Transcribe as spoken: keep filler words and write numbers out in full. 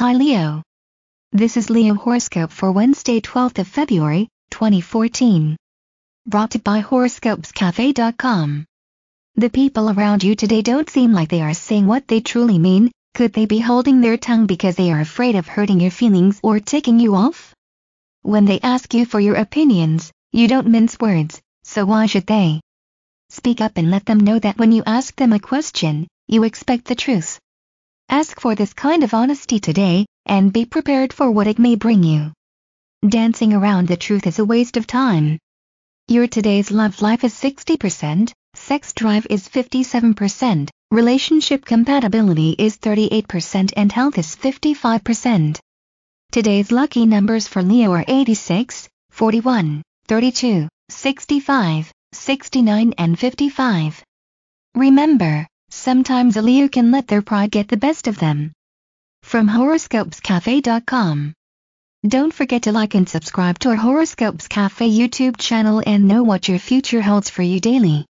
Hi Leo. This is Leo horoscope for Wednesday, twelfth of February, twenty fourteen. Brought to you by horoscopes cafe dot com. The people around you today don't seem like they are saying what they truly mean. Could they be holding their tongue because they are afraid of hurting your feelings or ticking you off? When they ask you for your opinions, you don't mince words, so why should they? Speak up and let them know that when you ask them a question, you expect the truth. Ask for this kind of honesty today, and be prepared for what it may bring you. Dancing around the truth is a waste of time. Your today's love life is sixty percent, sex drive is fifty-seven percent, relationship compatibility is thirty-eight percent, and health is fifty-five percent. Today's lucky numbers for Leo are eighty-six, forty-one, thirty-two, sixty-five, sixty-nine, and fifty-five. Remember, sometimes a Leo can let their pride get the best of them. From horoscopes cafe dot com. Don't forget to like and subscribe to our Horoscopes Cafe YouTube channel and know what your future holds for you daily.